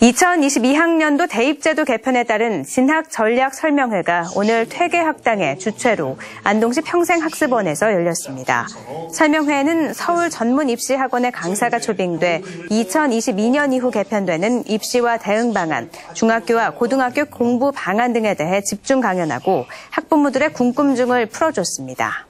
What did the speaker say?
2022학년도 대입제도 개편에 따른 진학전략설명회가 오늘 퇴계학당의 주최로 안동시 평생학습원에서 열렸습니다. 설명회에는 서울 전문입시학원의 강사가 초빙돼 2022년 이후 개편되는 입시와 대응 방안, 중학교와 고등학교 공부 방안 등에 대해 집중 강연하고 학부모들의 궁금증을 풀어줬습니다.